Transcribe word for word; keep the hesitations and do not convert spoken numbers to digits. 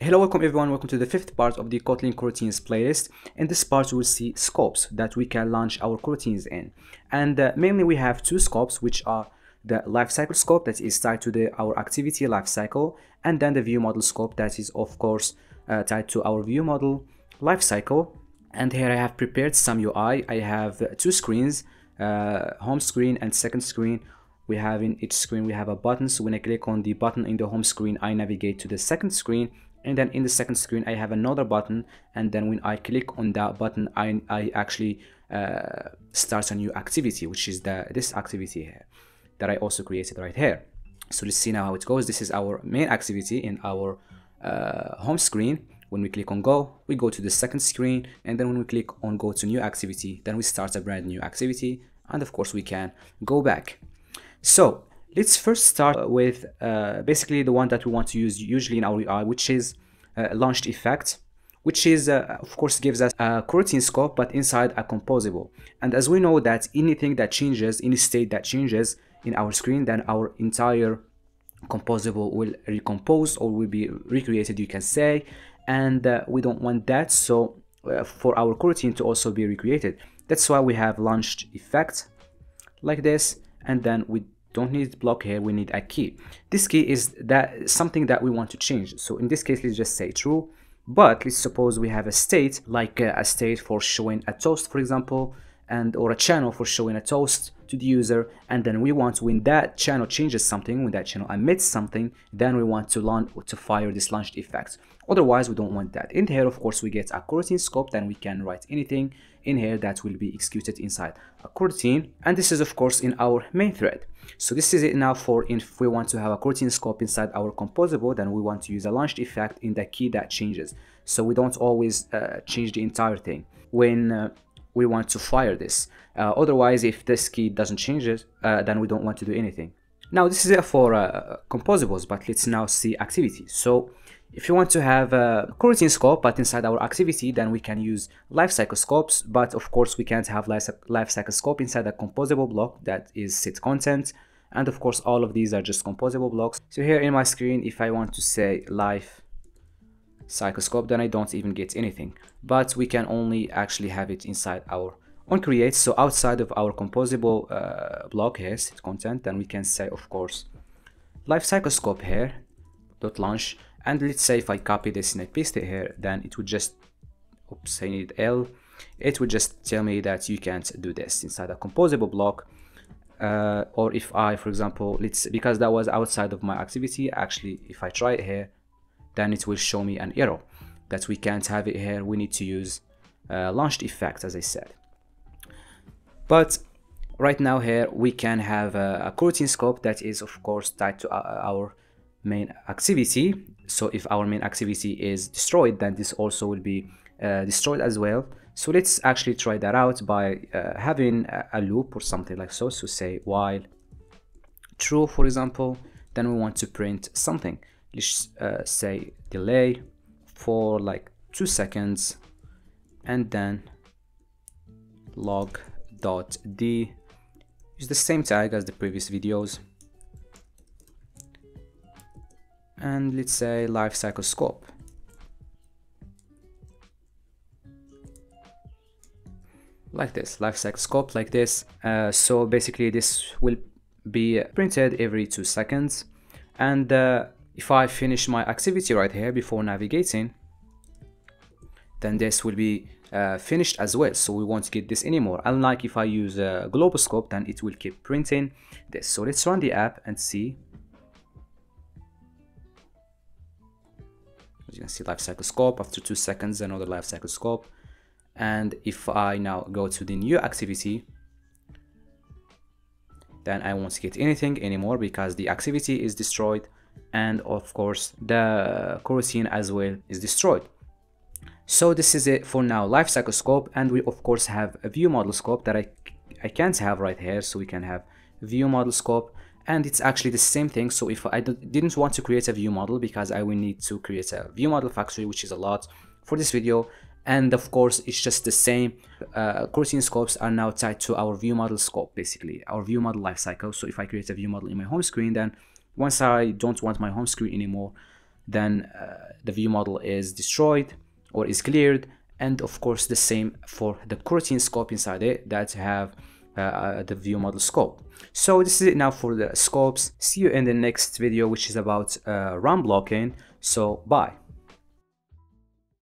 Hello, welcome everyone, welcome to the fifth part of the Kotlin Coroutines playlist. In this part, we'll see scopes that we can launch our coroutines in. And uh, mainly we have two scopes, which are the lifecycle scope that is tied to the, our activity lifecycle, and then the viewModelScope that is, of course, uh, tied to our viewModel lifecycle. And here I have prepared some U I. I have two screens, uh, home screen and second screen. We have in each screen, we have a button. So when I click on the button in the home screen, I navigate to the second screen. And then in the second screen, I have another button. And then when I click on that button, I, I actually uh, start a new activity, which is the, this activity here that I also created right here. So let's see now how it goes. This is our main activity in our uh, home screen. When we click on go, we go to the second screen. And then when we click on go to new activity, then we start a brand new activity. And of course, we can go back. So let's first start with uh, basically the one that we want to use usually in our U I, which is uh, launchedEffect, which is, uh, of course, gives us a coroutine scope, but inside a composable. And as we know that anything that changes, any state that changes in our screen, then our entire composable will recompose or will be recreated, you can say. And uh, we don't want that, so uh, for our coroutine to also be recreated. That's why we have launchedEffect like this, and then we don't need block here, we need a key. This key is that something that we want to change. So in this case, let's just say true, but let's suppose we have a state, like a state for showing a toast, for example, and or a channel for showing a toast to the user. And then we want, when that channel changes something, when that channel emits something, then we want to launch to fire this launchedEffect. Otherwise, we don't want that. In here, of course, we get a coroutine scope, then we can write anything in here that will be executed inside a coroutine. And this is, of course, in our main thread. So this is it now for if we want to have a coroutine scope inside our composable, then we want to use a launchedEffect in the key that changes. So we don't always uh, change the entire thing when uh, we want to fire this. Uh, otherwise, if this key doesn't change it, uh, then we don't want to do anything. Now, this is it for uh, composables, but let's now see activities. So if you want to have a coroutine scope, but inside our activity, then we can use lifecycle scopes. But of course, we can't have lifecycle scope inside a composable block that is setContent. And of course, all of these are just composable blocks. So here in my screen, if I want to say lifecycle scope, then I don't even get anything. But we can only actually have it inside our on create. So outside of our composable uh, block here, setContent, then we can say, of course, lifecycle scope here dot launch. And let's say if I copy this and I paste it here, then it would just, oops, I need L. It would just tell me that you can't do this inside a composable block. Uh, or if I, for example, let's, because that was outside of my activity, actually, if I try it here, then it will show me an error that we can't have it here. We need to use uh, launchedEffect, as I said. But right now here, we can have a, a coroutine scope that is, of course, tied to our main activity. So if our main activity is destroyed, then this also will be uh, destroyed as well. So let's actually try that out by uh, having a, a loop or something like so. So say while true, for example, then we want to print something. Let's uh, say delay for like two seconds, and then log dot d is the same tag as the previous videos. And let's say lifecycle scope. Like this, lifecycle scope like this. Uh, so basically this will be printed every two seconds. And uh, if I finish my activity right here before navigating, then this will be uh, finished as well. So we won't get this anymore. Unlike if I use a GlobalScope, then it will keep printing this. So let's run the app and see. You can see lifecycle scope after two seconds, another lifecycle scope. And if I now go to the new activity, then I won't get anything anymore because the activity is destroyed. And of course, the coroutine as well is destroyed. So this is it for now, lifecycle scope. And we of course have a viewModelScope that I, I can't have right here. So we can have viewModelScope. And it's actually the same thing. So if I didn't want to create a view model because I will need to create a view model factory, which is a lot for this video, And of course, it's just the same. Uh, coroutine scopes are now tied to our view model scope, basically our view model lifecycle. So if I create a view model in my home screen, then once I don't want my home screen anymore, then uh, the view model is destroyed or is cleared. And of course, the same for the coroutine scope inside it that have uh, the view model scope. So this is it now for the scopes. See you in the next video, which is about uh, run blocking. So bye.